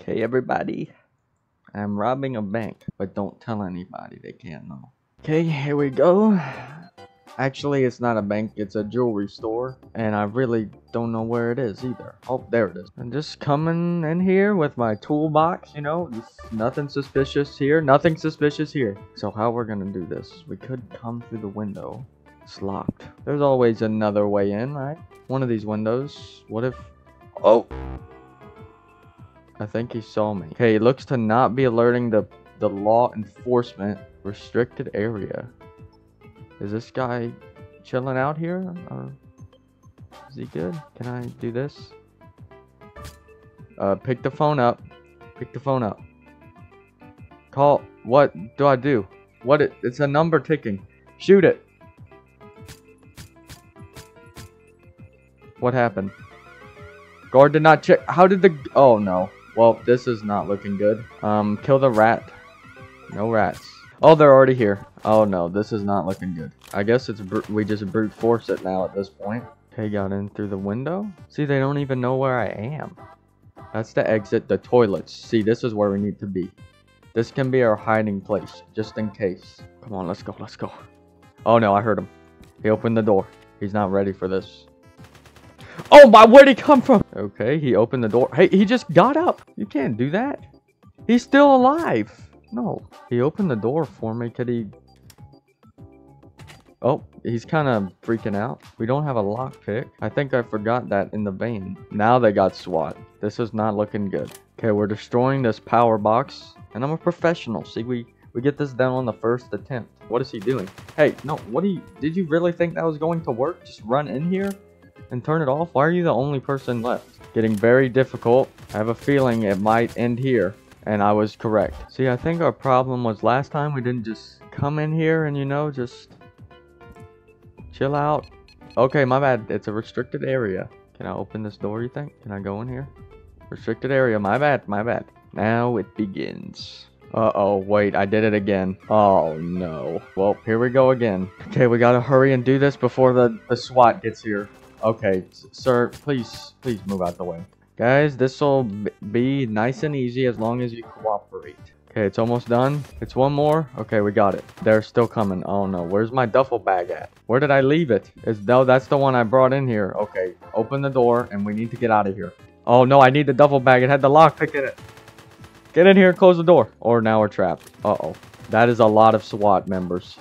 Okay, everybody, I'm robbing a bank, but don't tell anybody, they can't know. Okay, here we go. Actually, it's not a bank, it's a jewelry store, and I really don't know where it is either. Oh, there it is. I'm just coming in here with my toolbox, you know, nothing suspicious here, nothing suspicious here. So how we're gonna do this, we could come through the window. It's locked. There's always another way in, right? One of these windows, what if... Oh! I think he saw me. Okay, he looks to not be alerting the law enforcement restricted area. Is this guy chilling out here? Or is he good? Can I do this? Pick the phone up. Pick the phone up. Call. What do I do? What? It's a number ticking. Shoot it. What happened? Guard did not check. How did the... Oh, no. Well, this is not looking good. Kill the rat. No rats. Oh, they're already here. Oh no, this is not looking good. I guess it's we just brute force it now at this point. Okay, got in through the window. See, they don't even know where I am. That's the exit, the toilets. See, this is where we need to be. This can be our hiding place, just in case. Come on, let's go, let's go. Oh no, I heard him. He opened the door. He's not ready for this. Oh my, where'd he come from? Okay, he opened the door. Hey, he just got up. You can't do that. He's still alive. No, he opened the door for me. Could he... Oh, he's kind of freaking out. We don't have a lockpick. I think I forgot that in the van. Now they got SWAT. This is not looking good. Okay, we're destroying this power box. And I'm a professional. See, we get this down on the first attempt. What is he doing? Hey, no, did you really think that was going to work? Just run in here and turn it off? Why are you the only person left? Getting very difficult. I have a feeling it might end here. And I was correct. See, I think our problem was last time we didn't just come in here and, you know, just chill out. Okay, my bad. It's a restricted area. Can I open this door, you think? Can I go in here? Restricted area. My bad. My bad. Now it begins. Uh-oh, wait. I did it again. Oh, no. Well, here we go again. Okay, we gotta hurry and do this before the SWAT gets here. Okay, sir, please move out the way. Guys, this will be nice and easy as long as you cooperate. Okay, it's almost done. It's one more. Okay, we got it. They're still coming. Oh no, where's my duffel bag at? Where did I leave it? No, that's the one I brought in here. Okay, open the door and we need to get out of here. Oh no, I need the duffel bag. It had the lockpick in it. Get in here and close the door. Or now we're trapped. Uh-oh. That is a lot of SWAT members.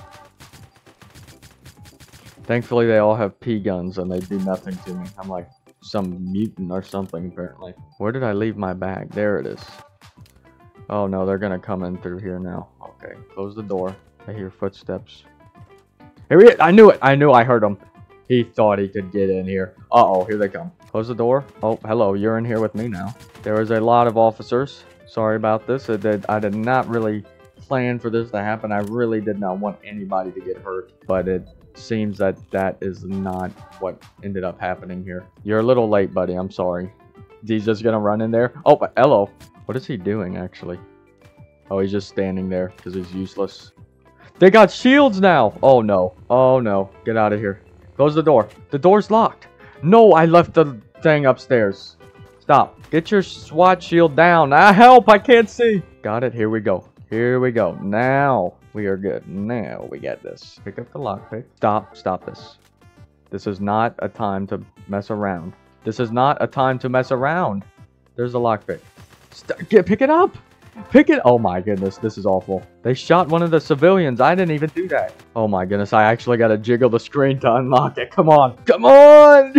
Thankfully, they all have P guns and they do nothing to me. I'm like... some mutant or something, apparently. Where did I leave my bag? There it is. Oh no, they're gonna come in through here now. Okay, close the door. I hear footsteps. Here he is! I knew it! I knew I heard him. He thought he could get in here. Uh-oh, here they come. Close the door. Oh, hello, you're in here with me now. There is a lot of officers. Sorry about this. I did not really plan for this to happen. I really did not want anybody to get hurt, but it seems that is not what ended up happening here. You're a little late, buddy. I'm sorry. He's just gonna run in there. Oh, hello. What is he doing, actually? Oh, he's just standing there because he's useless. They got shields now. Oh, no. Oh, no. Get out of here. Close the door. The door's locked. No, I left the thing upstairs. Stop. Get your SWAT shield down. Ah, help. I can't see. Got it. Here we go. Here we go. Now we are good. Now we got this. Pick up the lockpick. Stop. Stop this. This is not a time to mess around. This is not a time to mess around. There's the lockpick. Pick it up. Pick it. Oh my goodness. This is awful. They shot one of the civilians. I didn't even do that. Oh my goodness. I actually got to jiggle the screen to unlock it. Come on. Come on.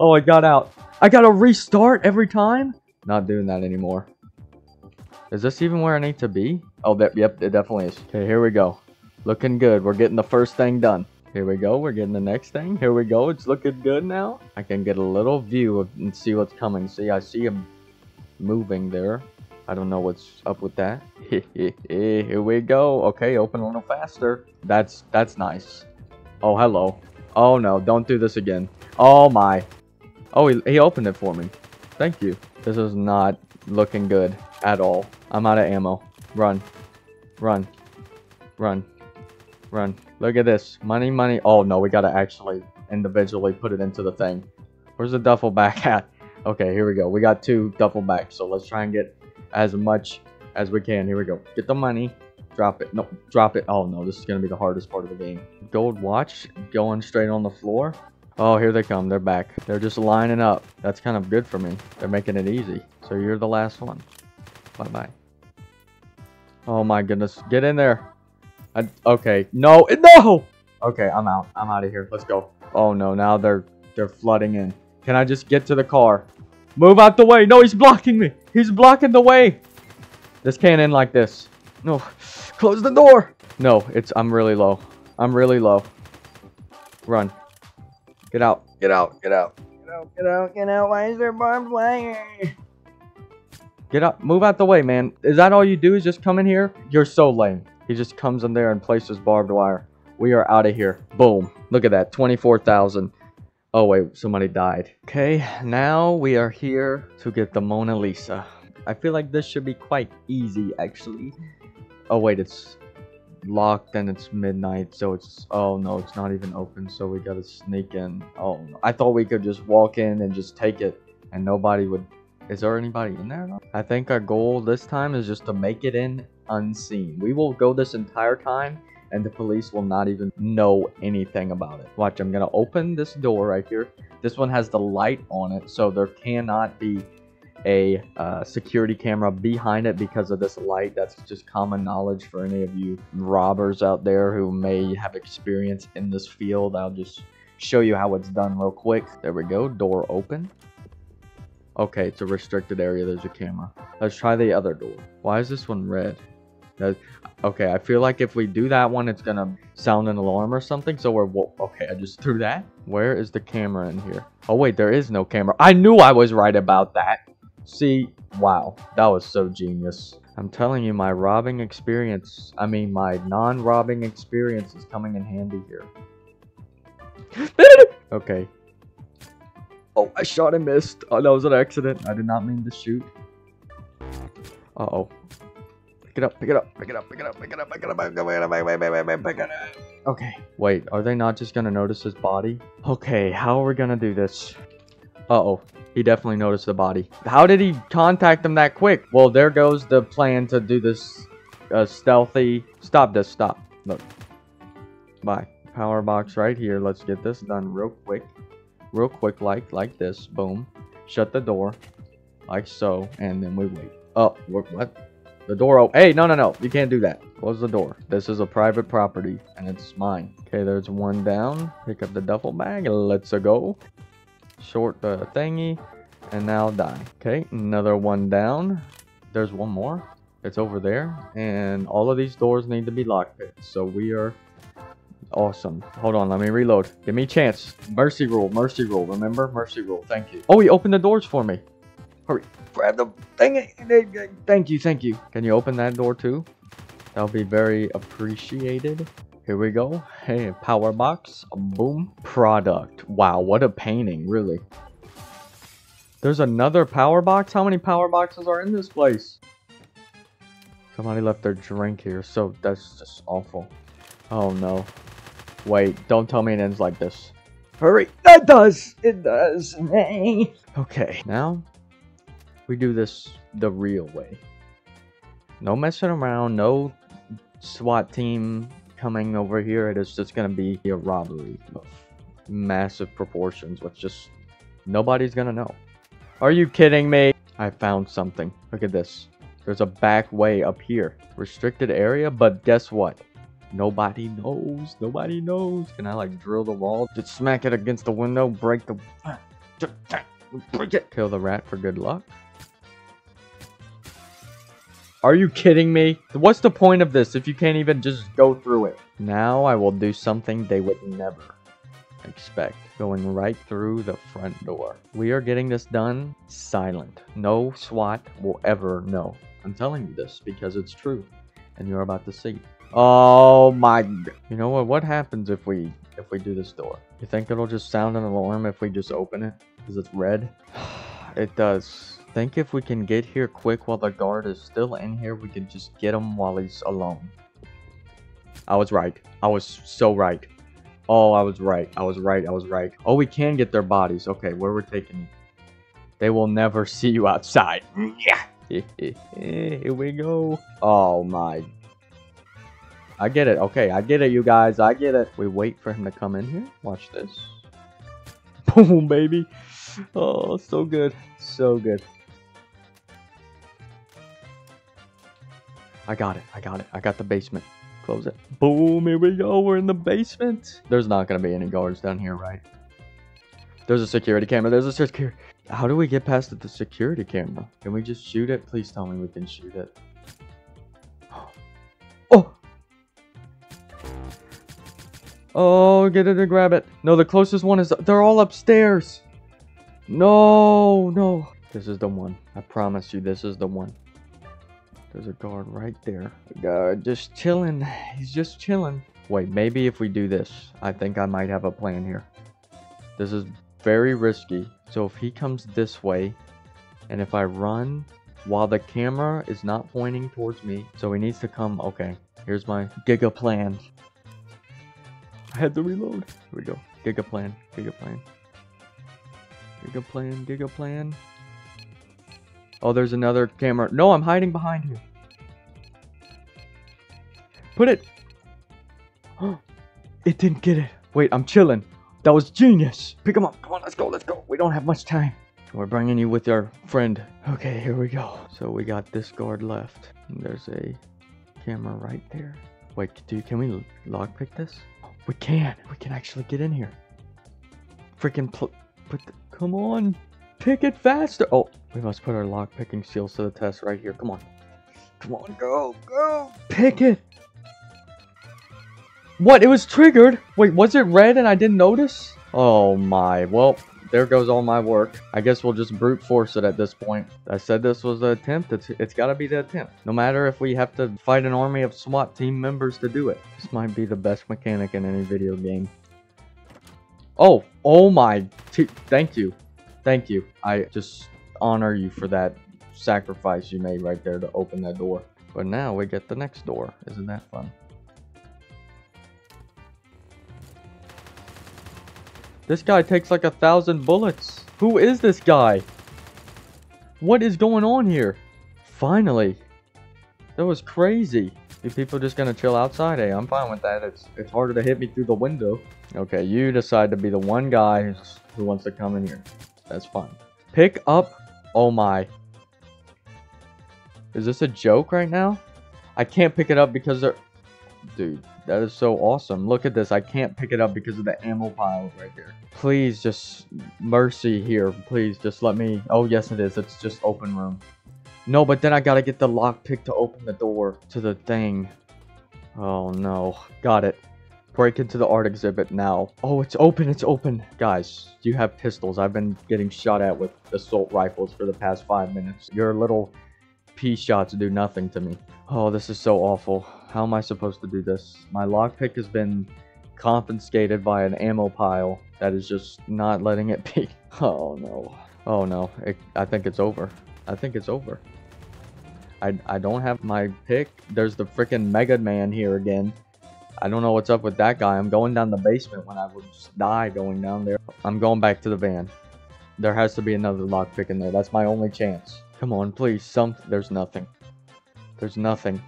Oh, I got out. I got to restart every time. Not doing that anymore. Is this even where I need to be? Oh, yep, it definitely is. Okay, here we go. Looking good. We're getting the first thing done. Here we go. We're getting the next thing. Here we go. It's looking good now. I can get a little view and see what's coming. See, I see him moving there. I don't know what's up with that. Here we go. Okay, open a little faster. That's nice. Oh, hello. Oh, no. Don't do this again. Oh, my. Oh, he opened it for me. Thank you. This is not looking good at all. I'm out of ammo. Run. Run. Run. Run. Look at this. Money, money. Oh, no. We got to actually individually put it into the thing. Where's the duffel bag at? Okay, here we go. We got two duffel bags, so let's try and get as much as we can. Here we go. Get the money. Drop it. No, drop it. Oh, no, this is going to be the hardest part of the game. Gold watch going straight on the floor. Oh, here they come. They're back. They're just lining up. That's kind of good for me. They're making it easy. So you're the last one. Bye-bye. Oh, my goodness. Get in there. Okay. No. No! Okay, I'm out. I'm out of here. Let's go. Oh, no. Now they're flooding in. Can I just get to the car? Move out the way. No, he's blocking me. He's blocking the way. This can't end like this. No. Close the door. No, I'm really low. I'm really low. Run. Get out. Get out. Get out. Get out. Get out. Get out. Why is there barbed wire? Get up. Move out the way, man. Is that all you do is just come in here? You're so lame. He just comes in there and places barbed wire. We are out of here. Boom. Look at that. 24,000. Oh, wait. Somebody died. Okay. Now we are here to get the Mona Lisa. I feel like this should be quite easy, actually. Oh, wait. It's locked and it's midnight, so it's... Oh, no. It's not even open, so we gotta sneak in. Oh, no. I thought we could just walk in and just take it, and nobody would... Is there anybody in there? I think our goal this time is just to make it in unseen. We will go this entire time, and the police will not even know anything about it. Watch, I'm gonna open this door right here. This one has the light on it, so there cannot be a security camera behind it because of this light. That's just common knowledge for any of you robbers out there who may have experience in this field. I'll just show you how it's done real quick. There we go, door open. Okay, it's a restricted area. There's a camera. Let's try the other door. Why is this one red? Okay, I feel like if we do that one, it's gonna sound an alarm or something. So we're... Okay, I just threw that. Where is the camera in here? Oh, wait, there is no camera. I knew I was right about that. See? Wow. That was so genius. I'm telling you, my robbing experience... I mean, my non-robbing experience is coming in handy here. Okay. Oh, I shot and missed. Oh, that was an accident. I did not mean to shoot. Uh-oh. Pick it up, pick it up, pick it up, pick it up, pick it up, pick it up, pick it up, pick it up. Okay. Wait, are they not just gonna notice his body? Okay, how are we gonna do this? Uh-oh. He definitely noticed the body. How did he contact them that quick? Well, there goes the plan to do this stealthy... Stop this, stop. Look. Bye. Power box right here. Let's get this done real quick. Real quick, like this. Boom. Shut the door. Like so. And then we wait. Oh, what? The door open. Hey, no, no, no. You can't do that. Close the door. This is a private property, and it's mine. Okay, there's one down. Pick up the duffel bag. Let's go. Short the thingy. And now die. Okay, another one down. There's one more. It's over there. And all of these doors need to be lockpicked. So we are... Awesome. Hold on, let me reload. Give me a chance. Mercy rule, mercy rule. Remember? Mercy rule. Thank you. Oh, he opened the doors for me. Hurry. Grab the thing. Thank you, thank you. Can you open that door too? That'll be very appreciated. Here we go. Hey, power box. Boom. Product. Wow, what a painting, really. There's another power box? How many power boxes are in this place? Somebody left their drink here, so that's just awful. Oh, no. Wait, don't tell me it ends like this. Hurry! That does! It does! Okay, now we do this the real way. No messing around, no SWAT team coming over here. It is just gonna be a robbery of massive proportions, which just nobody's gonna know. Are you kidding me? I found something. Look at this. There's a back way up here. Restricted area, but guess what? Nobody knows. Nobody knows. Can I, like, drill the wall? Just smack it against the window. Break the... Break it. Kill the rat for good luck. Are you kidding me? What's the point of this if you can't even just go through it? Now I will do something they would never expect. Going right through the front door. We are getting this done silent. No SWAT will ever know. I'm telling you this because it's true. And you're about to see. Oh my... You know what? What happens if we do this door? You think it'll just sound an alarm if we just open it? Because it's red? It does. Think if we can get here quick while the guard is still in here, we can just get him while he's alone. I was right. I was so right. Oh, I was right. I was right. I was right. Oh, we can get their bodies. Okay, where we're taking... They will never see you outside. Yeah. Here we go. Oh my. I get it. Okay, I get it, you guys. I get it. We wait for him to come in here. Watch this. Boom, baby. Oh, so good. So good. I got it. I got it. I got the basement. Close it. Boom, here we go. We're in the basement. There's not going to be any guards down here, right? There's a security camera. There's a security. How do we get past the security camera? Can we just shoot it? Please tell me we can shoot it. Oh! Oh, get it and grab it. No, the closest one is... They're all upstairs. No, no. This is the one. I promise you, this is the one. There's a guard right there. A guard just chilling. He's just chilling. Wait, maybe if we do this, I think I might have a plan here. This is very risky. So if he comes this way, and if I run while the camera is not pointing towards me, so he needs to come. Okay, here's my giga plan. I had to reload. Here we go. Giga plan. Giga plan. Giga plan. Giga plan. Oh, there's another camera. No, I'm hiding behind you. Put it. It didn't get it. Wait, I'm chilling. That was genius. Pick him up. Come on, let's go. Let's go. We don't have much time. We're bringing you with our friend. Okay, here we go. So we got this guard left. And there's a camera right there. Wait, can we lockpick this? We can. We can actually get in here. Freaking come on. Pick it faster. Oh, we must put our lockpicking skills to the test right here. Come on. Come on, go. Go. Pick it. What? It was triggered? Wait, was it red and I didn't notice? Oh my. Well, there goes all my work. I guess we'll just brute force it at this point. I said this was the attempt. It's gotta be the attempt. No matter if we have to fight an army of SWAT team members to do it. This might be the best mechanic in any video game. Oh. Oh my. Thank you. Thank you. I just honor you for that sacrifice you made right there to open that door. But now we get the next door. Isn't that fun? This guy takes like 1,000 bullets. Who is this guy? What is going on here? Finally. That was crazy. You people just gonna chill outside? Hey, I'm fine with that. It's harder to hit me through the window. Okay, you decide to be the one guy who wants to come in here. That's fine. Pick up. Oh my. Is this a joke right now? I can't pick it up because they're... Dude. That is so awesome. Look at this. I can't pick it up because of the ammo pile right there. Please just... Mercy here. Please just let me... Oh, yes it is. It's just open room. No, but then I gotta get the lockpick to open the door to the thing. Oh, no. Got it. Break into the art exhibit now. Oh, it's open. It's open. Guys, you have pistols. I've been getting shot at with assault rifles for the past 5 minutes. Your little pea shots do nothing to me. Oh, this is so awful. How am I supposed to do this? My lockpick has been confiscated by an ammo pile that is just not letting it be. Oh no. Oh no. I think it's over. I think it's over. I don't have my pick. There's the freaking Mega Man here again. I don't know what's up with that guy. I'm going down the basement when I would just die going down there. I'm going back to the van. There has to be another lockpick in there. That's my only chance. Come on, please. There's nothing. There's nothing.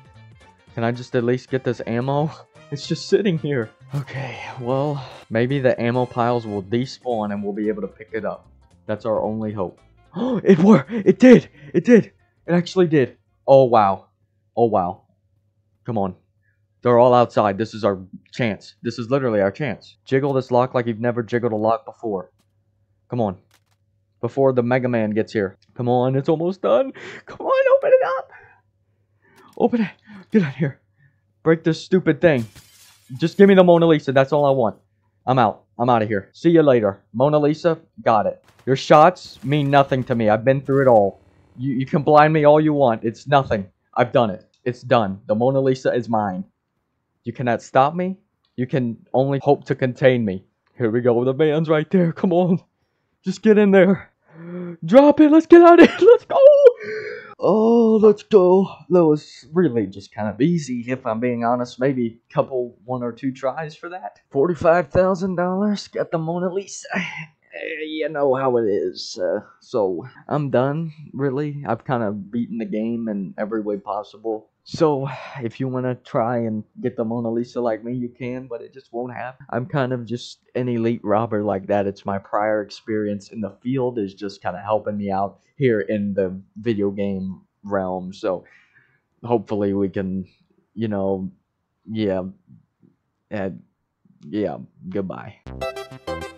Can I just at least get this ammo? It's just sitting here. Okay, well, maybe the ammo piles will despawn and we'll be able to pick it up. That's our only hope. Oh, it worked! It did! It did! It actually did. Oh, wow. Oh, wow. Come on. They're all outside. This is our chance. This is literally our chance. Jiggle this lock like you've never jiggled a lock before. Come on. Before the Mega Man gets here. Come on, it's almost done. Come on, open it up! Open it. Get out of here. Break this stupid thing. Just give me the Mona Lisa. That's all I want. I'm out. I'm out of here. See you later. Mona Lisa, got it. Your shots mean nothing to me. I've been through it all. You can blind me all you want. It's nothing. I've done it. It's done. The Mona Lisa is mine. You cannot stop me. You can only hope to contain me. Here we go. The van's right there. Come on. Just get in there. Drop it. Let's get out of here. Let's go. Oh, let's go. That was really just kind of easy, if I'm being honest. Maybe one or two tries for that. $45,000. Got the Mona Lisa. you know how it is. So I'm done, really. I've kind of beaten the game in every way possible. So if you want to try and get the Mona Lisa like me, you can, but it just won't happen. I'm kind of just an elite robber like that. It's my prior experience in the field is just kind of helping me out here in the video game realm. So hopefully we can, you know, yeah, goodbye.